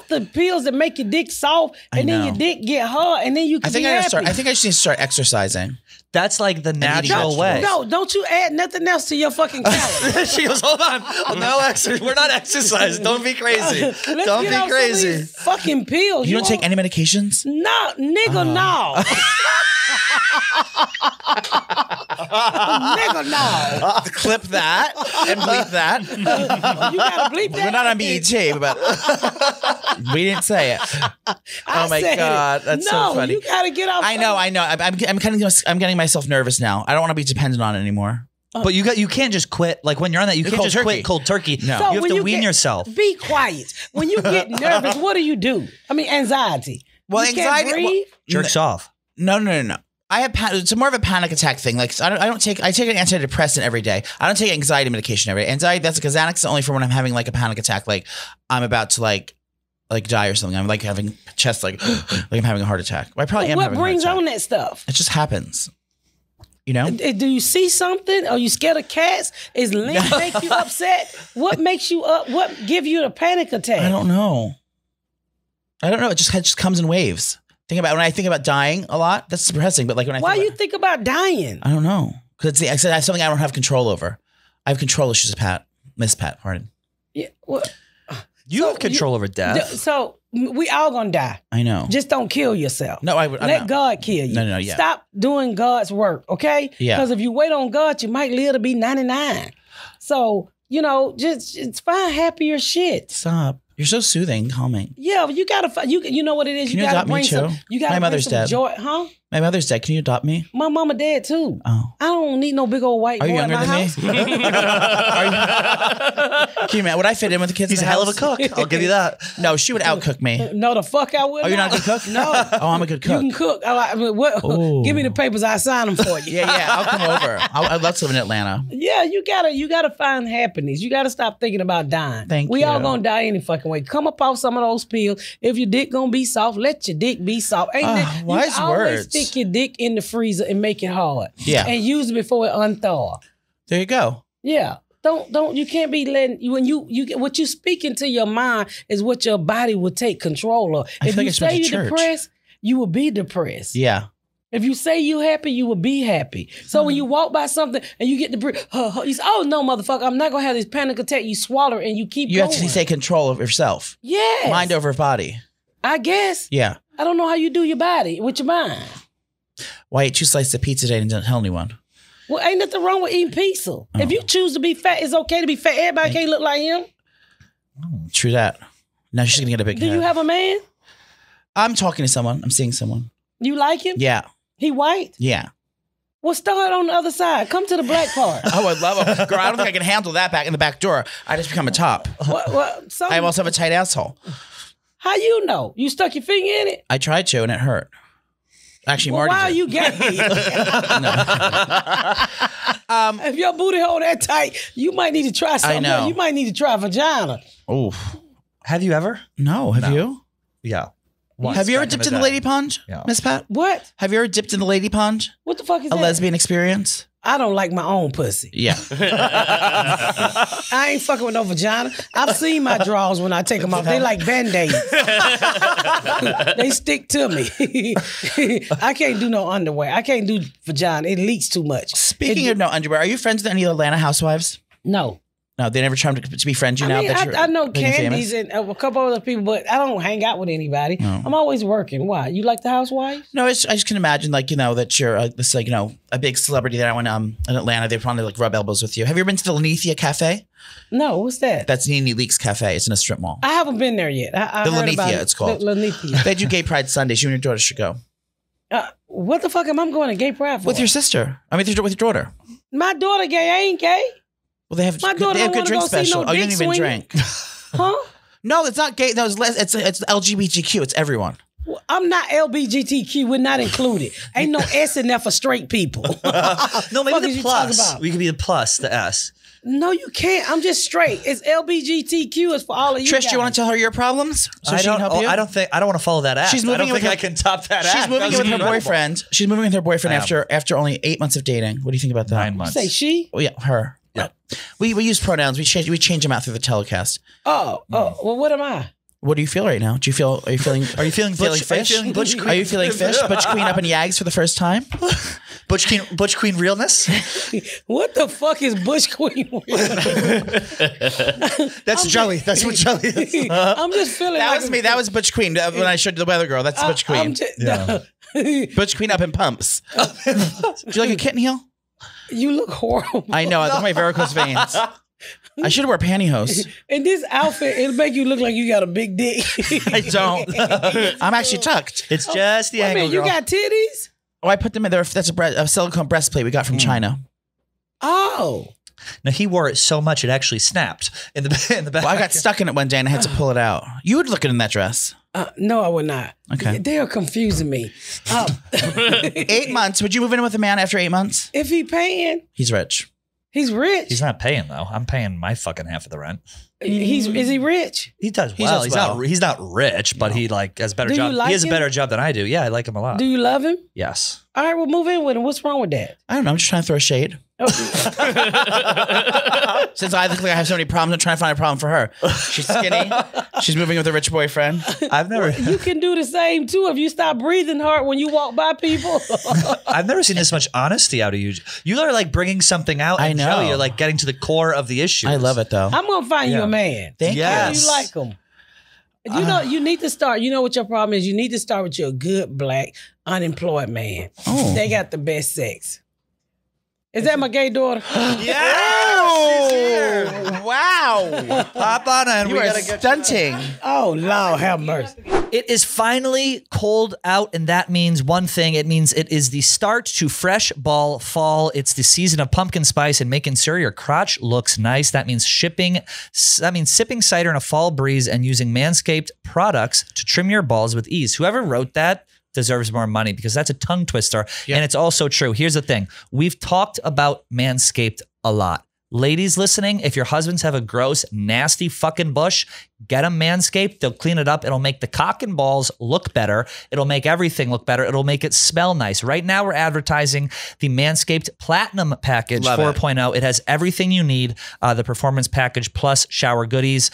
the pills that make your dick soft, and then your dick get hard, and then you can be happy. I think I just need to start exercising. That's like the natural way. No, don't you add nothing else to your fucking calories. She goes, hold on, no exercise. We're not exercising. Don't be crazy. Don't be crazy. Fucking pills. You don't take any medications? No, nigga, no. Nigga, no. Clip that and bleep that. You gotta bleep that. We're not on BET, but we didn't say it. Oh my God, that's so funny. You gotta get off. I know. I'm getting myself nervous now. I don't want to be dependent on it anymore. But you can't just quit. Like when you're on that, you can't just quit cold turkey. No, you have to wean yourself. Be quiet. When you get nervous, what do? I mean, anxiety. Well, anxiety jerks off. No. It's more of a panic attack thing. Like I take an antidepressant every day. I don't take anxiety medication every day. Anxiety, that's because Xanax only for when I'm having like a panic attack. Like I'm about to like die or something. I'm like having chest like I'm having a heart attack. I probably am. What brings on that stuff? It just happens. You know? Do you see something? Are you scared of cats? Is Lynn make you upset? What makes you up? What give you the panic attack? I don't know. It just comes in waves. When I think about dying a lot, that's depressing. But like when I why do you think about dying? I don't know, because I said that's something I don't have control over. I have control issues, Miss Pat, pardon. Yeah, well, you have control over death. So we all gonna die. I know. Just don't kill yourself. No, I would. Let God kill you. No. Yeah. Stop doing God's work, okay? Yeah. Because if you wait on God, you might live to be 99. So you know, just find happier shit. Stop. You're so soothing, calming. Yeah, you gotta, you know what it is. You gotta bring some. You gotta bring some joy, huh? My mother's dead. Can you adopt me? My mama dead too. Oh, I don't need no big old white boy in my house. Are you younger than me? Can you imagine? Would I fit in with the kids? He's in the house? Hell of a cook. I'll give you that. No, she would outcook me. No, the fuck I would. Oh, you're not a good cook? No. Oh, I'm a good cook. You can cook. I mean, what? Give me the papers. I'll sign them for you. Yeah. I'll come over. I'd love to live in Atlanta. Yeah, you gotta find happiness. You gotta stop thinking about dying. We all gonna die any fucking way. Come up off some of those pills. If your dick gonna be soft, let your dick be soft. Ain't that wise words? Stick your dick in the freezer and make it hard. Yeah. And use it before it unthaw. There you go. Yeah. Don't you can't be letting when you what you speak into your mind is what your body will take control of. If you say you're depressed, you will be depressed. Yeah. If you say you happy, you will be happy. So when you walk by something and you get the breath, you say, oh no, motherfucker, I'm not gonna have this panic attack. You swallow it and you keep going. You have to take control of yourself. Yes. Mind over body. I guess. Yeah. I don't know how you do your body with your mind. Why eat 2 slices of pizza today and don't tell anyone? Well, ain't nothing wrong with eating pizza. Oh. If you choose to be fat, it's okay to be fat. Everybody can't look like him. True that. Now she's gonna get a big head. Do you have a man? I'm talking to someone. I'm seeing someone. You like him? Yeah. He white? Yeah. Well, start on the other side. Come to the black part. Oh, I love it. Girl, I don't think I can handle that back in the back door. I just become a top. I also have a tight asshole. How you know? You stuck your finger in it? I tried to and it hurt. Actually, well, Marty. Why did. You get me? If your booty hole that tight, you might need to try something. I know. Else. You might need to try vagina. Oh, have you ever? No. Have you? Yeah. Once. Have you ever dipped in the lady pond, Miss Pat? What? Have you ever dipped in the lady pond? What the fuck is that? A lesbian experience? I don't like my own pussy. Yeah. I ain't fucking with no vagina. I've seen my drawers when I take them off. They like band-aids. They stick to me. I can't do no underwear. I can't do vagina. It leaks too much. Speaking of no underwear, are you friends with any Atlanta housewives? No. No, they never tried to be friends. You I mean, now that I know Candy's famous. And a couple other people, but I don't hang out with anybody. No. I'm always working. Why? You like the housewives? No, it's, I just can imagine, like, you know, that you're this, like, you know, a big celebrity that I went in Atlanta. They probably like rub elbows with you. Have you ever been to the Lenithia Cafe? No, what's that? That's Nene Leakes Cafe. It's in a strip mall. I haven't been there yet. I the Lenithia, it's called. The Lenithia. They do Gay Pride Sundays. You and your daughter should go. What the fuck am I going to Gay Pride for? With your sister. I mean, with your daughter. My daughter gay. I ain't gay. Well, they have good drink special. No, oh, you didn't even drink. Huh? No, it's not gay. No, it's LGBTQ. It's everyone. Well, I'm not LGBTQ. We're not included. Ain't no S in there for straight people. No, maybe the plus. We could be the plus, the S. No, you can't. I'm just straight. It's LGBTQ. It's for all of you. Trish, guys. You want to tell her your problems? So she can help you? I don't think I don't want to follow that app. I don't think I can top that app. She's moving in with her boyfriend. She's moving with her boyfriend after only 8 months of dating. What do you think about that? 9 months. You say she? Oh, yeah, her. Yeah. We use pronouns. We change them out through the telecast. Oh, well, what am I? What do you feel right now? Do you feel? Are you feeling fish? Are you feeling fish? Butch Queen up in Yags for the first time. Butch Queen realness. What the fuck is Butch Queen? That's jelly. That's what jelly is. I'm just feeling. That was me. That was Butch Queen when I showed the weather girl. That's Butch Queen. Butch Queen up in pumps. Do you like a kitten heel? You look horrible. I know. I look at my varicose veins. I should wear pantyhose. In this outfit, it'll make you look like you got a big dick. I don't. I'm actually tucked. It's just the angle, girl. You got titties? Oh, I put them in there. That's a silicone breastplate we got from China. Oh. Now, he wore it so much, it actually snapped in the back. Well, I got stuck in it one day, and I had to pull it out. You would look in that dress. No, I would not. Okay. They are confusing me. 8 months. Would you move in with a man after 8 months? If he paying. He's rich. He's rich. He's not paying, though. I'm paying my fucking half of the rent. Is he rich? He does well. He's not rich, but he has a better job. Like he has a better job than I do. Yeah, I like him a lot. Do you love him? Yes. All right, we'll move in with him. What's wrong with that? I don't know. I'm just trying to throw shade. Since I look like I have so many problems, I'm trying to find a problem for her. She's skinny. She's moving with a rich boyfriend. You can do the same too if you stop breathing hard when you walk by people. I've never seen this much honesty out of you. You are like bringing something out. I know. You're like getting to the core of the issue. I love it though. I'm gonna find you a man. Thank you. How do you like him? You know, you need to start. You know what your problem is. You need to start with your good black unemployed man. Oh. They got the best sex. Is that my gay daughter? Yeah, she's here. Wow. Wow. Hop on and we gotta get stunting. Oh, Lord, have mercy. It is finally cold out, and that means one thing. It means it is the start to fresh ball fall. It's the season of pumpkin spice and making sure your crotch looks nice. That means sipping cider in a fall breeze and using Manscaped products to trim your balls with ease. Whoever wrote that deserves more money, because that's a tongue twister. Yep. And it's also true. Here's the thing. We've talked about Manscaped a lot. Ladies listening, if your husbands have a gross, nasty fucking bush, get them Manscaped. They'll clean it up. It'll make the cock and balls look better. It'll make everything look better. It'll make it smell nice. Right now, we're advertising the Manscaped Platinum Package 4.0. It has everything you need, the Performance Package Plus shower goodies,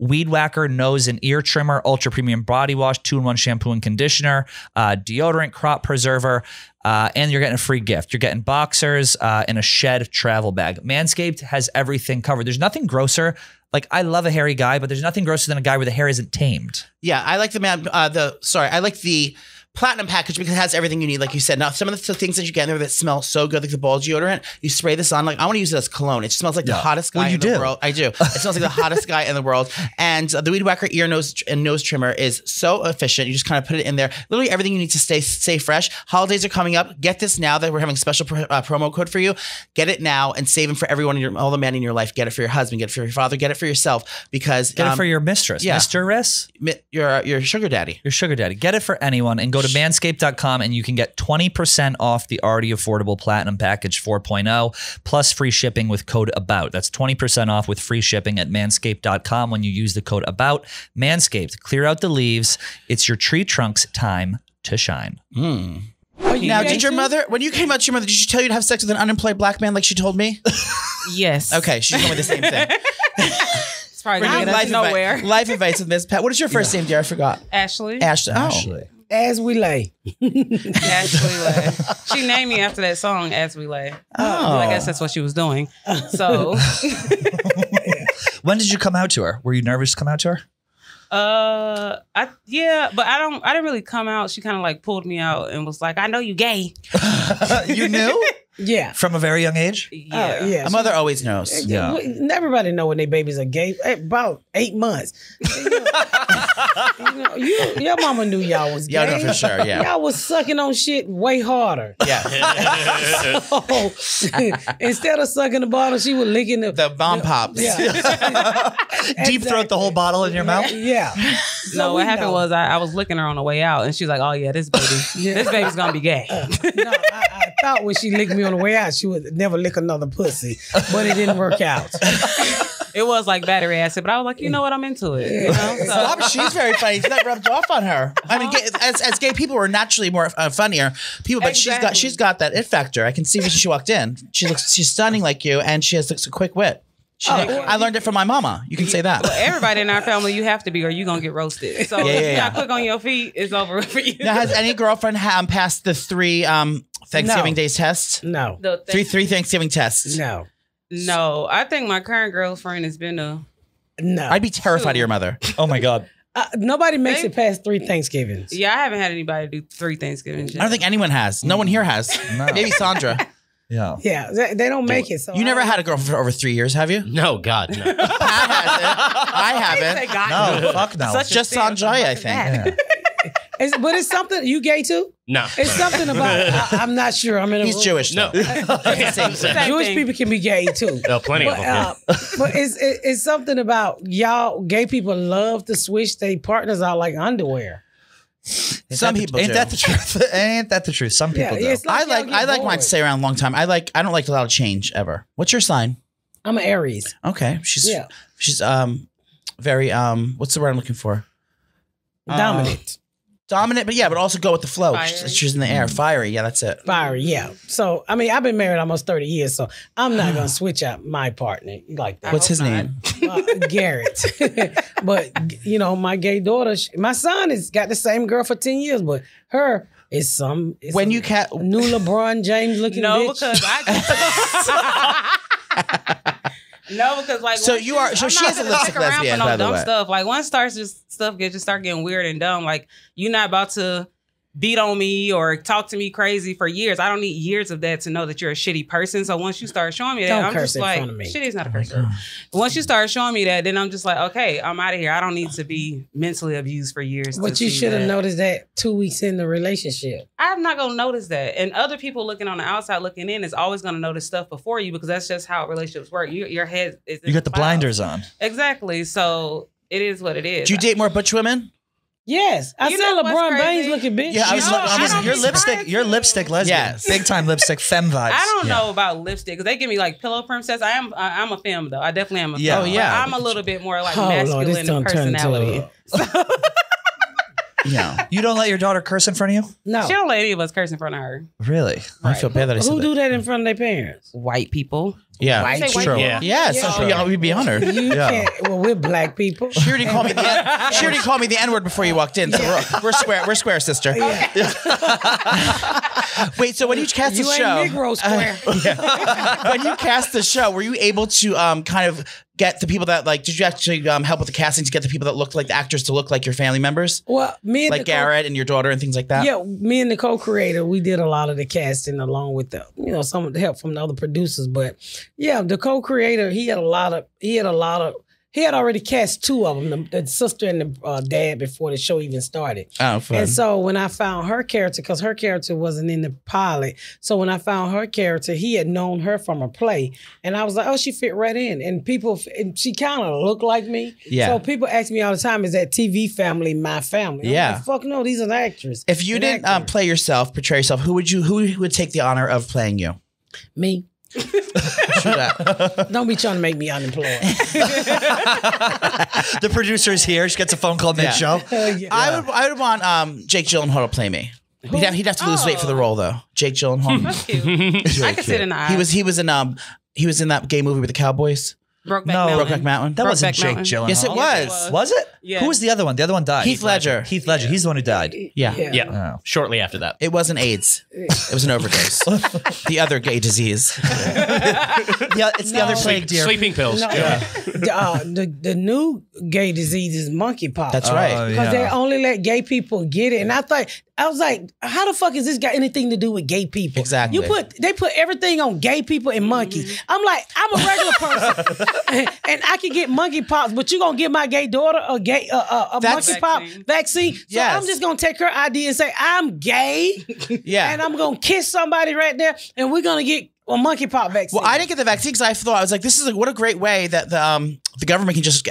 Weed Whacker Nose and Ear Trimmer, Ultra Premium Body Wash, 2-in-1 Shampoo and Conditioner, Deodorant, Crop Preserver. And you're getting a free gift. You're getting boxers and a shed travel bag. Manscaped has everything covered. There's nothing grosser. Like, I love a hairy guy, but there's nothing grosser than a guy where the hair isn't tamed. Yeah, I like the I like the Platinum Package because it has everything you need, like you said. Now, some of the things that you get in there that smell so good, like the ball deodorant, you spray this on. Like, I want to use it as cologne. It smells like the hottest guy in the world. I do. It smells like the hottest guy in the world. And the Weed Whacker ear, nose, and nose trimmer is so efficient. You just kind of put it in there. Literally everything you need to stay fresh. Holidays are coming up. Get this now that we're having a special promo code for you. Get it now and save it for everyone, all the men in your life. Get it for your husband. Get it for your father. Get it for yourself, because get it for your mistress. Yeah. Mistress? Your sugar daddy. Your sugar daddy. Get it for anyone, and go to manscaped.com and you can get 20% off the already affordable Platinum Package 4.0 plus free shipping with code ABOUT. That's 20% off with free shipping at manscaped.com when you use the code ABOUT. Manscaped, clear out the leaves. It's your tree trunk's time to shine. Mm. Now, did your mother, when you came out to your mother, did she tell you to have sex with an unemployed black man like she told me? Yes. Okay, she told me the same thing. It's probably not nowhere. Life advice with Ms. Pat. What is your first name, dear? I forgot. Ashley. Ashley. Oh. Ashley. As We Lay. As We Lay. She named me after that song, As We Lay. Oh. I guess that's what she was doing. So. When did you come out to her? Were you nervous to come out to her? Yeah, but I didn't really come out. She kind of like pulled me out and was like, I know you gay. You knew? Yeah. From a very young age? Yeah. Yeah. A mother always knows. Yeah. Everybody know when their babies are gay. About 8 months. Your mama knew y'all was gay. Y'all know for sure, yeah. Y'all was sucking on shit way harder. Yeah. So, instead of sucking the bottle, she was licking the bomb pops. Yeah. Deep throat the whole bottle in your mouth? Yeah. So no, what happened was I was licking her on the way out, and she's like, oh, yeah, this baby, this baby's going to be gay. No, I thought when she licked me on the way out, she would never lick another pussy, but it didn't work out. It was like battery acid, but I was like, you know what? I'm into it. You know? So. She's very funny. That rubbed off on her. I mean, as gay people, we're naturally more funnier people, but she's got that it factor. I can see when she walked in. She's stunning like you, and she has a quick wit. I learned it from my mama. You can say that. Well, everybody in our family, you have to be, or you're going to get roasted. So if you're not quick on your feet, it's over for you. Now, has any girlfriend passed the 3 Thanksgiving days tests? No. Three Thanksgiving tests? No. No, I think my current girlfriend has been a... No. I'd be terrified of your mother. Oh, my God. Nobody makes it past 3 Thanksgivings. Yeah, I haven't had anybody do 3 Thanksgivings yet. I don't think anyone has. No one here has. No. Maybe Sandra. Yeah. Yeah, they don't make it. So you never had a girlfriend for over 3 years, have you? No, God, no. I haven't. No, fuck no. It's just Sandra, I think. Yeah. But it's something. You gay too? No. It's something about. I'm not sure. He's Jewish. No. Jewish people can be gay too. No, plenty of them. But it's something about y'all. Gay people love to switch their partners out like underwear. Some people do. That the truth? Ain't that the truth? Some people do. Like I like mine to stay around a long time. I don't like a lot of change ever. What's your sign? I'm an Aries. Okay. She's very what's the word I'm looking for? Dominant. Dominant, but also go with the flow. She's in the air. Fiery, yeah, that's it. Fiery, yeah. So, I mean, I've been married almost 30 years, so I'm not going to switch out my partner like that. What's his name? Garrett. But, you know, my gay daughter, my son has got the same girl for 10 years, but her... New LeBron James looking bitch. She is a lipstick lesbian, by the way. Stuff. Like once stuff gets weird and dumb. Like you're not about to beat on me or talk to me crazy for years. I don't need years of that to know that you're a shitty person. So once you start showing me that, I'm just like, shit is not a curse. Once you start showing me that, then I'm just like, okay, I'm out of here. I don't need to be mentally abused for years. But you should have noticed that 2 weeks in the relationship. I'm not going to notice that. And other people looking on the outside, looking in, is always going to notice stuff before you, because that's just how relationships work. Your head is in You got the blinders on. Exactly. So it is what it is. Do you date more butch women? Yes, I saw LeBron Baines looking bitch. Yeah, I was like, your lipstick lesbian. Yes, big time lipstick femme vibes. I don't know about lipstick because they give me like pillow princess. I'm a femme though. I definitely am a femme. Yeah, yeah. I'm a little bit more like masculine in personality. Yeah, you don't let your daughter curse in front of you? No, she don't let any of us curse in front of her. Really? Right. I feel bad that I said Who do that in front of their parents? White people. Yeah, white true. Yeah, yeah, yeah. So, yeah, we'd be honored. Well, we're black people. She already called me the N-word before you walked in. So we're square. We're square, sister. Yeah. Wait. So when you cast the show, Negro square. When you cast the show, were you able to kind of get the people that like? Did you actually help with the casting to get the people that looked like the actors to look like your family members? Well, me and like Garrett and your daughter and things like that. Yeah, me and the co-creator, we did a lot of the casting along with the some of the help from the other producers, but. Yeah, the co-creator, he had already cast two of them, the sister and the dad, before the show even started. Oh, fun. And so when I found her character, because her character wasn't in the pilot, so when I found her character, he had known her from a play. And I was like, oh, she fit right in. And people, and she kind of looked like me. Yeah. So people ask me all the time, is that TV family my family? And I'm like, fuck no, these are the actors. If you didn't portray yourself, who would take the honor of playing you? Me. Don't be trying to make me unemployed. The producer is here. She gets a phone call mid-show. I would want Jake Gyllenhaal to play me. He'd have to lose weight for the role, though. Jake Gyllenhaal. That's cute. Really I can sit in the eyes. He was in that gay movie with the Cowboys. Brokeback Mountain. That wasn't Jake Gyllenhaal. Yes, it was. Was it? Yeah. Who was the other one? The other one died. Heath Ledger. Heath Ledger. Yeah. He's the one who died. Yeah. Yeah. Yeah. Oh. Shortly after that. It wasn't AIDS. It was an overdose. The other gay disease. Yeah, it's the other plague, dear. Sleeping pills. No. Yeah. The new gay disease is monkeypox. That's right. Because they only let gay people get it. And I was like, how the fuck is this got anything to do with gay people? Exactly. They put everything on gay people and monkey. I'm like, I'm a regular person. And I can get monkeypox, but you gonna give my gay daughter a monkeypox vaccine? So I'm just gonna take her ID and say I'm gay. Yeah. And I'm gonna kiss somebody right there, and we're gonna get a monkeypox vaccine. Well, I didn't get the vaccine because I thought, I was like, this is like, what a great way that the government can just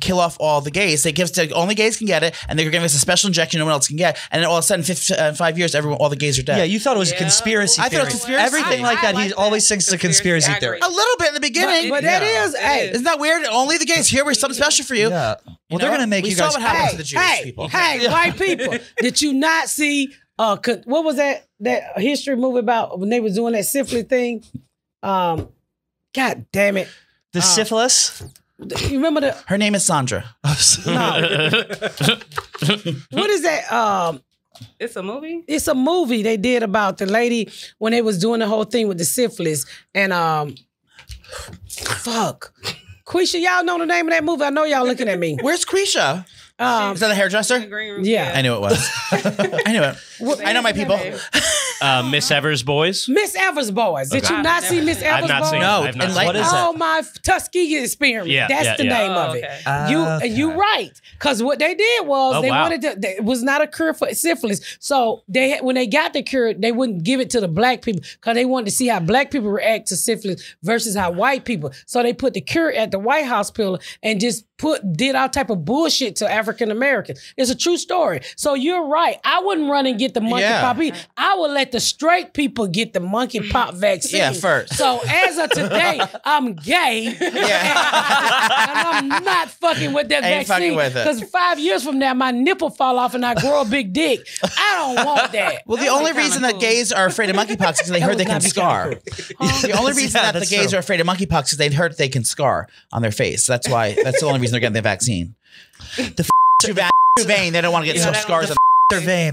kill off all the gays. Only gays can get it, and they're giving us a special injection no one else can get. And then all of a sudden, 5 years, all the gays are dead. Yeah, you thought it was a conspiracy theory. I thought it was a conspiracy. Everything like that, he always thinks it's a conspiracy theory. A little bit in the beginning, but that is, hey, isn't that weird? Only the gays. Here, we're something special for you. Yeah. Well, they're gonna make you guys. We saw what happened to the Jewish people. Hey, white people, did you not see? What was that history movie about when they was doing that syphilis thing? God damn it. The syphilis? You remember her name is Sandra. No. What is that? It's a movie? It's a movie they did about the lady when they was doing the whole thing with the syphilis. And fuck. Quisha, y'all know the name of that movie. I know y'all looking at me. Where's Quisha? Is that a hairdresser? Yeah. I knew it was. I knew it. I know my people. Miss Evers Boys. Miss Evers Boys. Did you not see Miss Evers Boys? I've not seen it. No. I've not seen it. What is that? Oh, my Tuskegee experience. Yeah, that's the name of it. You're right. Because what they did was they wanted to, it was not a cure for syphilis. So they when they got the cure, they wouldn't give it to the black people because they wanted to see how black people react to syphilis versus how white people. So they put the cure at the White House pillar and just did all type of bullshit to African Americans. It's a true story. So you're right. I wouldn't run and get the monkey pop. I would let the straight people get the monkey pop vaccine. Yeah, first. So as of today, I'm gay. Yeah. And I'm not fucking with that vaccine. Because 5 years from now, my nipple fall off and I grow a big dick. I don't want that. Well, the only reason that gays are afraid of monkeypox is because they heard they can scar. The only reason that the gays are afraid of monkeypox is they heard they can scar on their face. That's why. That's the only reason they're getting the vaccine. The too vain. They don't want to get some scars on their vein.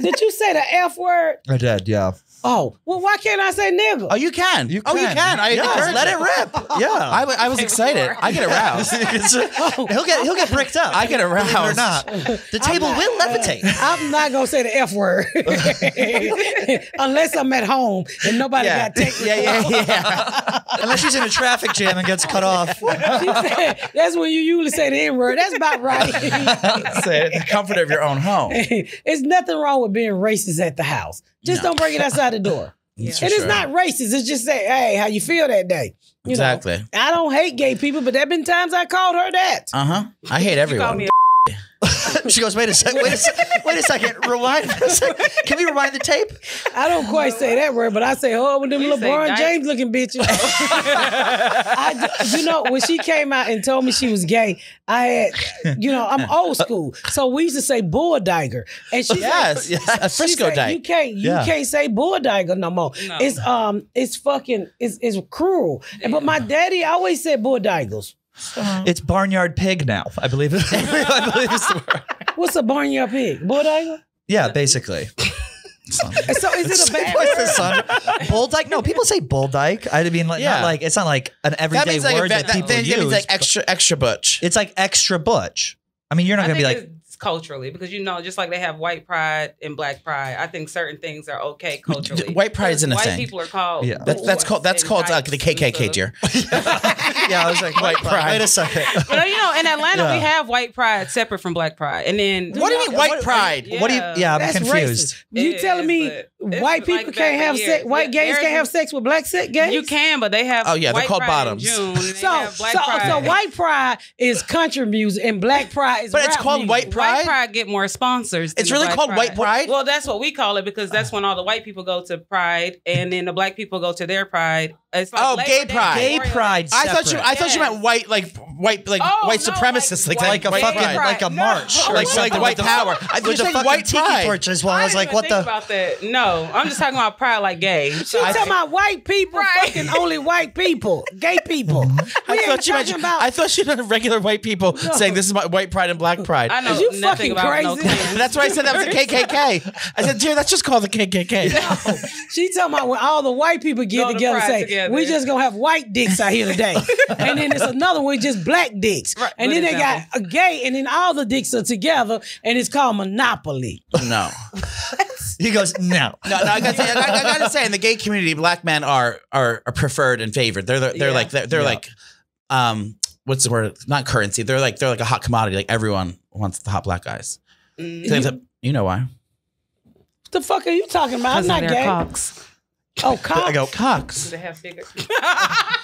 Did you say the F word? I did, yeah. Oh, well, why can't I say nigga? Oh, you can. You can. I let it rip. Yeah. I was excited. I get aroused. He'll get bricked up. I get aroused. Or not. The table will levitate. I'm not going to say the F word. Unless I'm at home and nobody got taken. Yeah. Unless she's in a traffic jam and gets cut off. She said, that's when you usually say the N word. That's about right. Say it in the comfort of your own home. There's nothing wrong with being racist at the house. Just don't bring it outside the door. Yeah. It is not racist. It's just say, hey, how you feel that day? You exactly. Know? I don't hate gay people, but there have been times I called her that. I hate everyone. She goes, wait a second. Rewind. Can we rewind the tape? I don't quite say that word, but I say, oh, with them LeBron James looking bitches. When she came out and told me she was gay, I had, I'm old school. So we used to say bulldigger. And she said, Frisco dyke. You can't say bulldigger no more. No. It's cruel. Yeah. But my daddy always said bulldiggers. It's barnyard pig now, I believe. I believe it's the word. What's a barnyard pig? Bulldog? Yeah, basically. So is it a bad bull dyke? No, people say bull dyke. I mean, not like it's not like an everyday word that people use. That means like extra butch. It's like extra butch. I mean, you're not going to be like. Culturally, because just like they have white pride and black pride, I think certain things are okay culturally. White pride is in a thing. White people are called. Yeah, that's called the KKK tier. Yeah, I was like white pride. Wait a second. But in Atlanta we have white pride separate from black pride, and then what do you mean white pride? What do you? Yeah, I'm confused. You telling me white people can't have sex? White gays can't have sex with black gays? You can, but they have. Oh yeah, they're called bottoms. So white pride is country music, and black pride is. But it's called white pride. White pride get more sponsors. It's really called white pride? Well, that's what we call it because that's when all the white people go to pride and then the black people go to their pride. It's like gay pride. Gay pride. I thought you meant white, white supremacists, like a march, like white power. I was just white tiki torches. Well, I was like, what the? About that? No, I'm just talking about pride, like gay. She's talking about white people, fucking only white people, gay people. I thought you meant regular white people saying this is my white pride and black pride. I know. You fucking crazy. That's why I said that was the KKK. I said, dear, that's just called the KKK. No. She talking about when all the white people get together and say, we just gonna have white dicks out here today. And then there's another one, just black dicks. Right. And then they got a gay, and then all the dicks are together, and it's called Monopoly. No. He goes, no. No, I gotta say, in the gay community, black men are preferred and favored. They're like what's the word? Not currency. They're like a hot commodity. Like everyone wants the hot black guys. You know why? What the fuck are you talking about? I'm not gay. Cocks. Oh, cocks. I go cocks. Do they have bigger?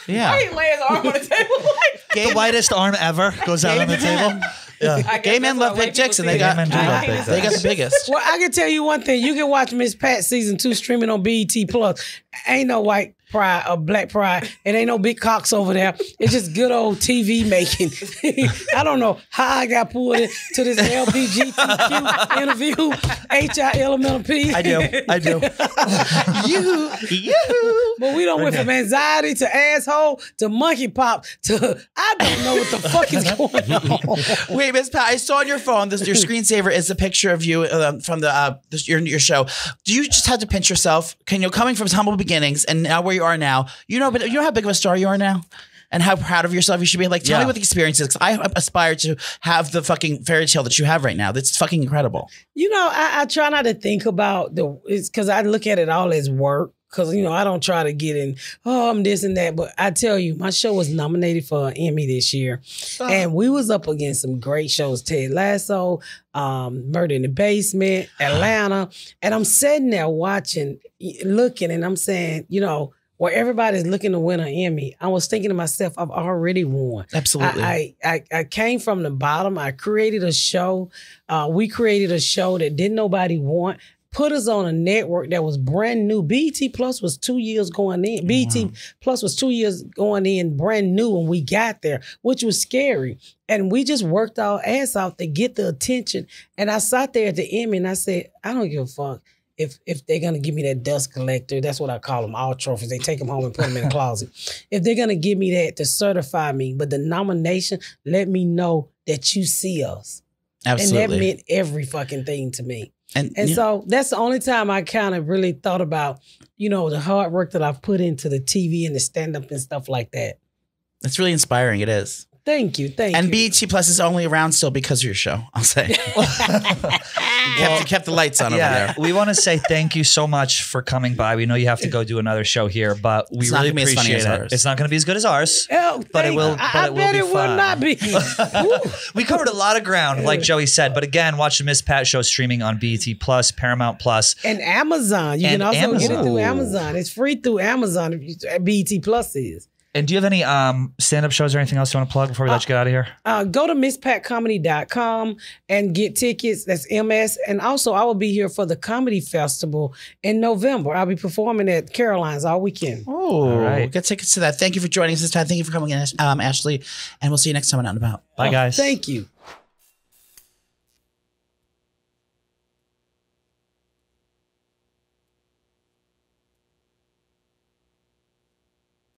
Yeah. Why you lay his arm on the table like that? The whitest arm ever goes out on the table. Yeah. Gay men love big dicks, and they got the biggest. Well, I can tell you one thing: you can watch Miss Pat season 2 streaming on BET Plus. Ain't no white pride or black pride. It ain't no big cocks over there. It's just good old TV making. I don't know how I got pulled into this LGBTQ interview. HILMLP. I do. you. But we don't went from anxiety to asshole to monkey pop to I don't know what the fuck is going on. Wait, Ms. Pat, I saw on your phone your screensaver is a picture of you from your show. Do you just have to pinch yourself? Coming from humble beginnings and now where you are now, but you know how big of a star you are now? And how proud of yourself you should be. Like, tell me what the experience is. I aspire to have the fucking fairy tale that you have right now. That's fucking incredible. I try not to think about because I look at it all as work. Because, I don't try to get in, I'm this and that. But I tell you, my show was nominated for an Emmy this year. And we was up against some great shows. Ted Lasso, Murder in the Basement, Atlanta. And I'm sitting there watching, looking, and I'm saying, where everybody's looking to win an Emmy, I was thinking to myself, I've already won. Absolutely. I came from the bottom. I created a show. We created a show that didn't nobody want. Put us on a network that was brand new. BET Plus was 2 years going in. Brand new when we got there, which was scary. And we just worked our ass off to get the attention. And I sat there at the Emmy and I said, I don't give a fuck. If they're going to give me that dust collector, that's what I call them, all trophies. They take them home and put them in the closet. If they're going to give me that to certify me, but the nomination, let me know that you see us. Absolutely. And that meant every fucking thing to me. And yeah. So that's the only time I kind of really thought about, you know, the hard work that I've put into the TV and the stand-up and stuff like that. That's really inspiring. It is. Thank you. Thank you. And BET Plus is only around still because of your show, I'll say. you kept the lights on over there. We want to say thank you so much for coming by. We know you have to go do another show here, but we really appreciate it. It's not going to be as good as ours, but it will be fun. I bet it will not be. We covered a lot of ground, like Joey said, but again, watch the Miss Pat Show streaming on BET Plus, Paramount Plus. And Amazon. You can also get it through Amazon. It's free through Amazon, BET Plus is. And do you have any stand-up shows or anything else you want to plug before we let you get out of here? Go to misspatcomedy.com and get tickets. That's MS. And also, I will be here for the Comedy Festival in November. I'll be performing at Caroline's all weekend. Oh, right. Get tickets to that. Thank you for joining us this time. Thank you for coming in, Ashley. And we'll see you next time on Out and About. Bye, guys. Thank you.